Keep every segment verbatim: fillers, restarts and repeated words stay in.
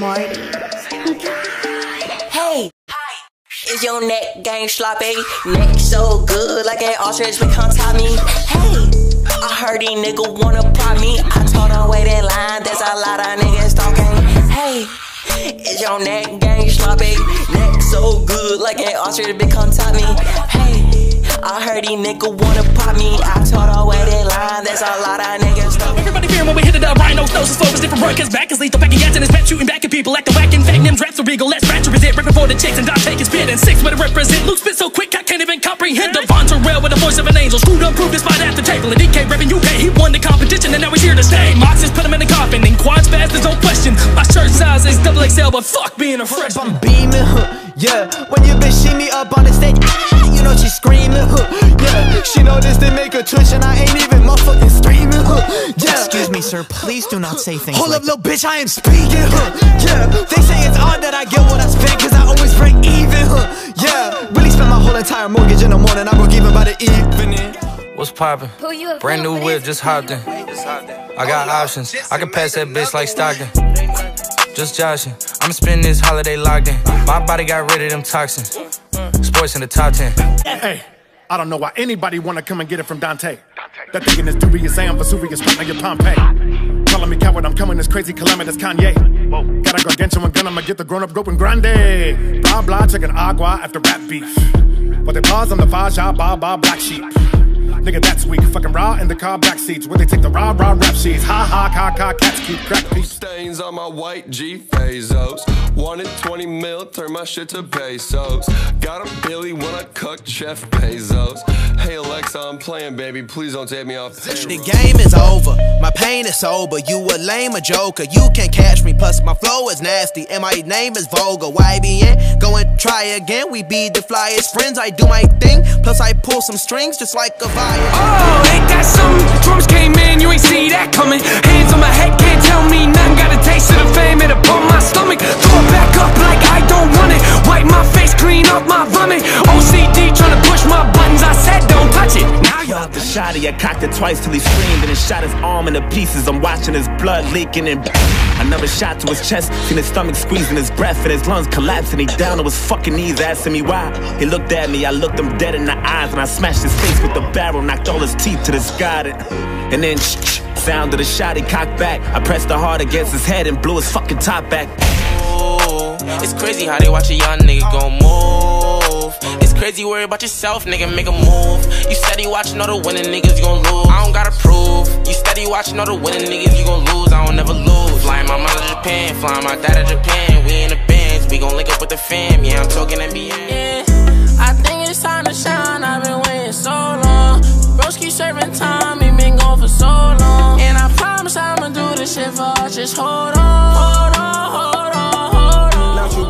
Morty. Hey! Hi! Is your neck gang sloppy? Neck so good like an ostrich, but come top me. Hey! I heard these nigga wanna pop me. I told him wait in line, there's a lot of niggas talking. Hey! Is your neck gang sloppy? Neck so good like an ostrich, but come top me. Hey! I heard these nigga wanna pop me. I told him wait in line, there's a lot of niggas talking. Everybody fearing when we hit it up, Rhino nose focus different workers back is lethal. Back against and his back shooting back at people. Act the whack in fact, them raps are regal. Let's fracture is it. Ripping for the chicks and Dom taking spit and six with a represent. Luke spit so quick I can't even comprehend. Devon Terrell with the voice of an angel. Screwed up, proved this by at the table. And D K repping U K, he won the competition and now he's here to stay. Moxes put him in the coffin and quads fast, there's no question. My shirt size is double X L, but fuck being a freshman. I'm beaming, huh, yeah. When you bitch see me up on the stage, ah, you know she screaming, huh, yeah. She know this didn't make her twitch and I ain't even motherfucking streaming, huh, yeah. Excuse me, sir, please do not say things. Hold like up, little bitch, I am speaking, huh, yeah. They say it's odd that I get what I spend, cause I always break even, huh, yeah. Really spent my whole entire mortgage in the morning, I broke even by the evening. What's poppin'? Brand new whip, just hopped in. I got options, I can pass that bitch like Stockton. Just joshin', I'ma spend this holiday locked in. My body got rid of them toxins. Sports in the top ten. Hey, I don't know why anybody wanna come and get it from Dante. That thinking is dubious, I am Vesuvius, right now Pompeii. Calling me coward, I'm coming, this crazy calamitous Kanye. Got a gargantuan gun, I'ma get the grown-up groping grande. Blah, blah, chicken agua after rap beef. But they pause on the Faja, ba, ba, black sheep. Nigga, that's weak, fucking raw in the car backseats. Where they take the rah, rah, rap sheets. Ha, ha, ca, ca, cats keep crack peace. Stains on my white G Fazos. Wanted twenty mil, turn my shit to pesos. Got a Billy when I cook, Chef Bezos. Hey Alexa, I'm playing, baby, please don't take me off payroll. The game is over, my pain is sober. You a lame, a joker, you can't catch me. Plus my flow is nasty, and my name is vulgar. Y B N, go and try again, we be the flyest friends. I do my thing, plus I pull some strings just like a violin. Oh, ain't that something, drums came in, you ain't see that coming. Hands on my head, can't tell me nothing. Got a taste of the fame, it'll pump my stomach. Throw it back up like I don't want it. Wipe my face, clean up my vomit. O C D tryna push my buttons, I said don't touch it. Now y'all the shotty, I cocked it twice till he screamed and it shot his arm into pieces. I'm watching his blood leaking and another shot to his chest, seen his stomach squeezing his breath and his lungs collapsing. He down on his fucking knees asking me why. He looked at me, I looked him dead in the eyes and I smashed his face with the barrel, knocked all his teeth to the sky. And, and then shh, sound of the shot, he cocked back. I pressed the hard against his head and blew his fucking top back. Oh, it's crazy how they watch a young nigga go move. It's crazy, worry about yourself, nigga, make a move. You steady watching all the winning niggas, you gon' lose. I don't gotta prove. You steady watching all the winning niggas, you gon' lose. I don't never lose. Flying my mom to Japan, flying my dad to Japan. We in the Benz, we gon' link up with the fam. Yeah, I'm talking N B A. Yeah, I think it's time to shine, I've been waiting so long. Broski serving time, he been gone for so long. And I promise I'ma do this shit for us, just hold on, hold on, hold on.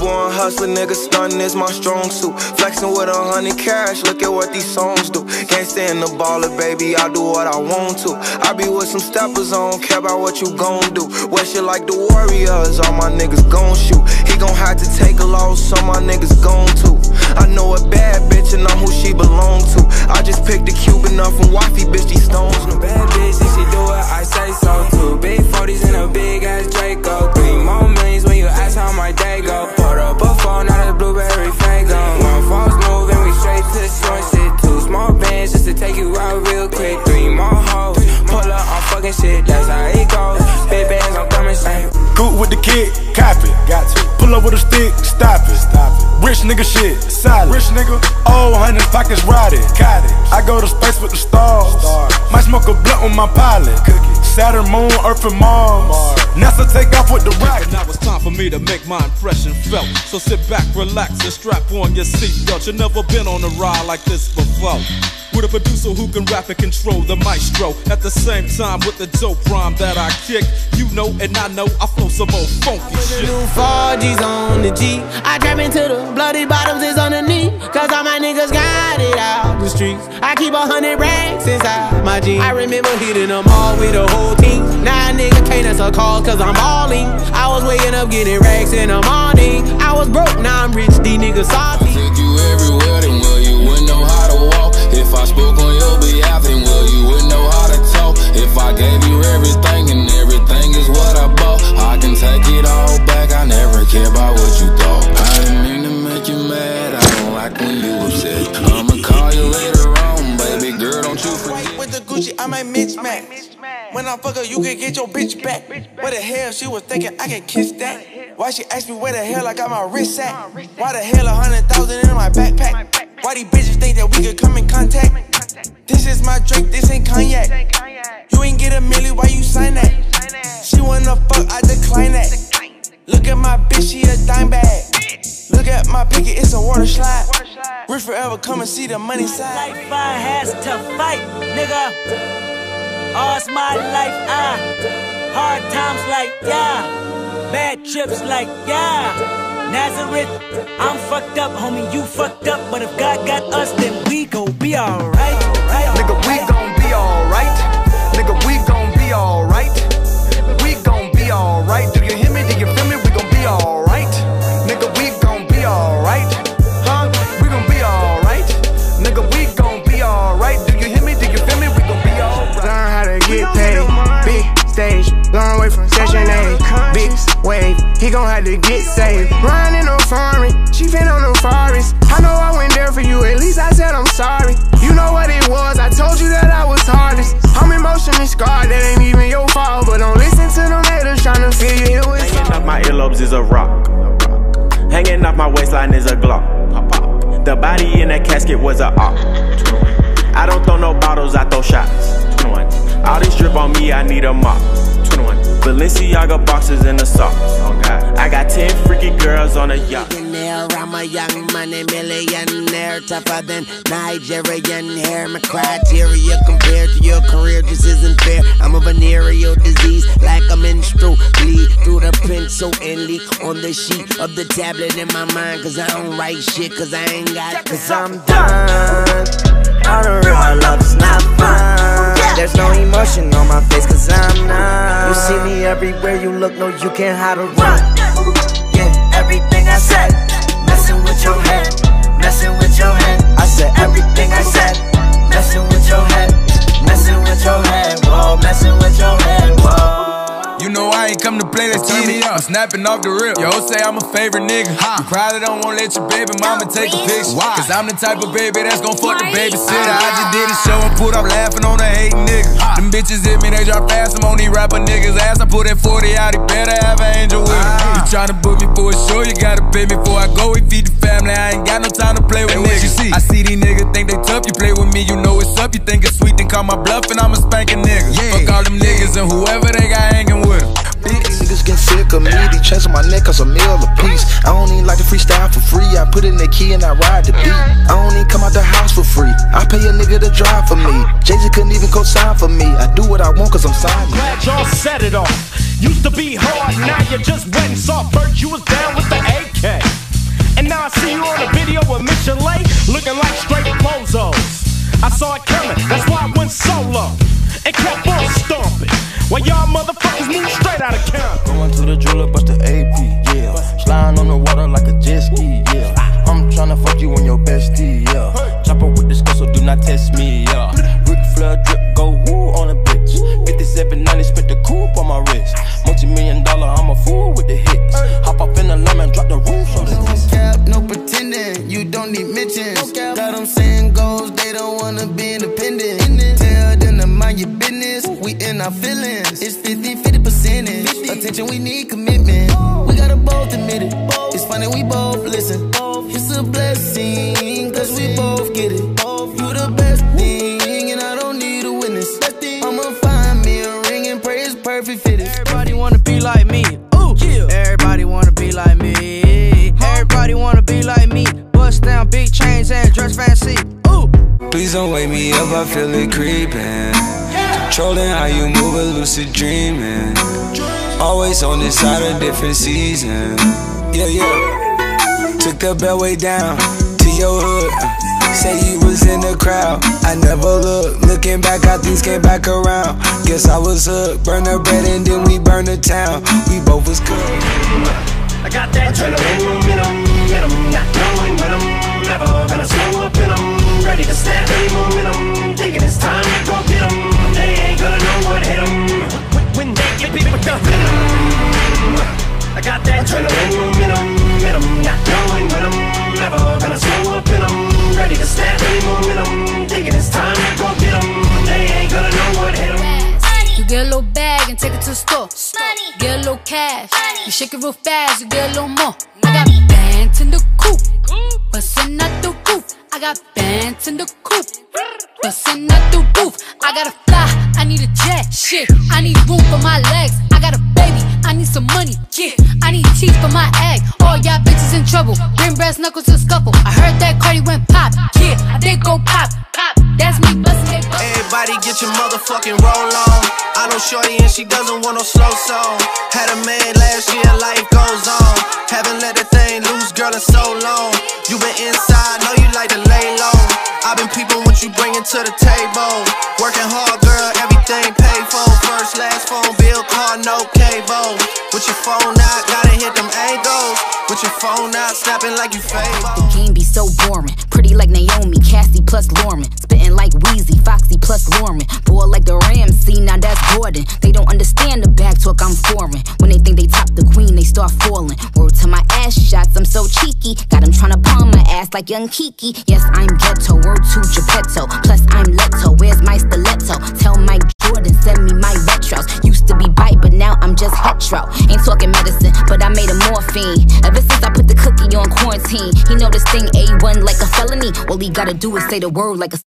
Born hustler, nigga, stuntin' is my strong suit. Flexin' with a hundred cash, look at what these songs do. Can't stand the baller, baby, I do what I want to. I be with some steppers, I don't care about what you gon' do. What shit like the Warriors, all my niggas gon' shoot. He gon' have to take a loss, so my niggas gon' too. I know a bad bitch and I'm who she belong to. I just picked the Cuban up from wifey, bitch, these stones new. Bad bitch, if she do it, I say so too. Big forties and a big ass Draco. Three more millions when you ask how my day go. Up a phone, not a blueberry fango. One phone's moving, we straight to the store. Shit, two small bands just to take you out real quick. Three more hoes, pull up on fucking shit. That's how it goes. Big bands, I'm coming straight. Coot with the kid, cop it. Got to pull up with a stick, stop it. Stop it. Rich nigga shit, solid. Rich nigga, old hundred pockets rotted. Got it. I go to space with the stars. Stars. Might smoke a blunt with my pilot. Cookie. Saturn, moon, Earth, and Mars. Mars. NASA take off with the rocket. Now it's time for me to make my impression felt. So sit back, relax, and strap on your seatbelt. You've never been on a ride like this before. With a producer who can rap and control the maestro. At the same time with the dope rhyme that I kick. You know and I know I flow some old funky shit. I put the new four G's on the G. I trap into the bloody bottoms is underneath. Cause all my niggas got it out the streets. I keep a hundred racks inside my jeans. I remember hitting them all with a whole team. Now a nigga can't answer calls cause I'm all in. I was waking up getting racks in the morning. I was broke, now I'm rich, these niggas salty. I take you everywhere, then well you wouldn't know how to walk. If I spoke on your behalf, then well you wouldn't know how to talk. If If I gave you everything and everything is what I bought, I can take it all back, I never care about what you thought. I didn't mean to make you mad, I don't like when you upset. I'ma call you later on, baby girl, don't you forget. With the Gucci, I might mismatch. When I fuck her, you can get your bitch back. What the hell, she was thinking I can kiss that. Why she asked me where the hell I got my wrist at? Why the hell a hundred thousand in my backpack? Why these bitches think that we could come in contact? This is my drink, this ain't cognac. You ain't get a milli, why you sign that? She wanna fuck, I decline that. Look at my bitch, she a dime bag. Look at my picket, it's a water slide. Rich forever, come and see the money side. Life I has to fight, nigga. All it's my life, I. Hard times like, yeah. Bad trips like, yeah. Nazareth, I'm fucked up, homie, you fucked up. But if God got us, then we gon' be alright, right? Nigga, we gon' be alright. Nigga, we gon' be alright. We gon' be alright. Do you hear me? Do you feel me? We gon' be alright. Nigga, we gon' be alright. Huh? We gon' be alright. Nigga, we gon' be alright. Do you hear me? Do you feel me? We gon' be alright. Learn how to get paid. Big stage, long way from session A. Big wave, he gon' have to get saved. Riding on foreign, she been on the forest. I know I went there for you, at least I said I'm sorry. You know what it was, I told you that I was heartless. I'm emotionally scarred, that ain't even your fault. But don't listen to them haters tryna feel you here with. Hanging off my earlobes is a rock. Hanging off my waistline is a Glock. The body in that casket was a op. I don't throw no bottles, I throw shots. All this drip on me, I need a mop. Balenciaga boxes in the socks. I got ten freaky girls on a yacht. I'm a young money millionaire, tougher than Nigerian hair. My criteria compared to your career just isn't fair. I'm a venereal disease, like a menstrual bleed through the pencil and leak on the sheet of the tablet in my mind. Cause I don't write shit, cause I ain't got. Cause I'm done. I don't real my love is not fun. There's no emotion on my face cause I'm numb. You see me everywhere you look, no you can't hide or run. Yeah, everything I said, messing with your head, messing with your head. I said everything I said, messing with your head, messing with your head, whoa, messing with your head, whoa. You know I ain't come to play, let's turn me up. I'm snapping off the rip. Yo, say I'm a favorite nigga. You probably don't wanna let your baby mama take a picture. Why? Cause I'm the type of baby that's gon' fuck the babysitter. I just did a show and put up laughing on a hate nigga. Them bitches hit me, they drop fast. I'm on these rapper niggas' ass. I put that forty out, he better have an angel with him. You tryna book me for a show, you gotta pay me before I go. We feed the family, I ain't got no time to play with hey, niggas. What you see? I see these niggas think they tough. You play with me, you know it's up. You think it's sweet, then call my bluff and I'm a spanking nigga. Yeah. Fuck all them niggas and whoever they got hanging with them. These niggas get sick of me, these chains on my neck cause a meal apiece. I don't even like to freestyle for free, I put in the key and I ride the beat. I don't even come out the house for free, I pay a nigga to drive for me. Jay-Z couldn't even co-sign for me, I do what I want cause I'm signed. Glad y'all set it off, used to be hard, now you just went and soft. First you was down with the A K, and now I see you on a video with Michelet, looking like straight bozos. I saw it coming, that's why I went solo and kept on stomping. Well, y'all motherfuckers move straight out of camp. Going to the driller, bust the A P, yeah. Sliding on the water like a jet ski, yeah. I'm tryna fuck you on your bestie, yeah. Chopper with this girl, so do not test me, yeah. Rick Flair drip, go woo on a bitch. fifty-seven ninety, spent the coupe on my wrist. Multi-million dollar, I'm a fool with the hits. Hop up in the lemon and drop the roof on the list. No cap, no pretending, you don't need mentions. Got them saying goals, they don't wanna be independent. Tell them to mind your business, we in our feelings. It's fifty fifty percentage, attention we need commitment. We gotta both admit it, it's funny we both listen. It's a blessing, cause we both get it. You the best thing, and I don't need a witness. I'ma find me a ring and pray it's perfect fitted. Everybody wanna be like me, ooh, yeah. Everybody wanna be like me. Everybody wanna be like me. Bust down big chains and dress fancy, ooh. Please don't wake me up, I feel it creeping. Trolling how you move, a lucid dreaming. Always on this side, a different season. Yeah, yeah. Took the beltway down to your hood. Say you was in the crowd, I never looked. Looking back, how things came back around. Guess I was hooked. Burn the bread and then we burn the town. We both was good. I got that adrenaline in 'em, in 'em, not knowing when I'm never gonna slow up in 'em. Ready to snap any momentum, thinking it's time to go get 'em. They ain't gonna know what happened. Get a little bag and take it to the store. Money. Get a little cash. Money. You shake it real fast, you get a little more. Money. I got bands in the coupe, bustin' out the roof. I got bands in the coupe, bustin' out the roof. I gotta fly, I need a jet. Shit, I need room for my legs. I got a baby, I need some money. Yeah, I need teeth for my egg. All y'all bitches in trouble. Bring brass knuckles to scuffle. I heard that Cardi went pop. Yeah, they go pop, pop. That's me bustin'. Everybody get your motherfucking roll on. I know shorty and she doesn't want no slow song. Had a man last year, life goes on. Haven't let that thing loose, girl, in so long. You been inside, know you like to lay low. I been peeping what you bringin' to the table. Working hard, girl, everything paid for. First, last phone bill, car, no cable. With your phone out, gotta hit them angles. With your phone out, snapping like you Fable. The game be so boring. Pretty like Naomi, Cassie plus Lauren. Spittin' like Weezy, Foxy plus Lauren. Ball like the Ramsey, now that's Gordon. They don't understand the back talk, I'm foreign. When they think they top the queen, they start falling. Word to my ass shots, I'm so cheeky. Got them tryna palm my ass like young Kiki. Yes, I'm ghetto, word to Geppetto. Plus I'm Leto, where's my stiletto? Tell Mike Jordan, send me my retros. Used to be bite, but now I'm just hetero. Ain't talking medicine, but I made a morphine. Ever since I put the cookie on quarantine, he know this thing A one like a felony. All he gotta do is say the word like a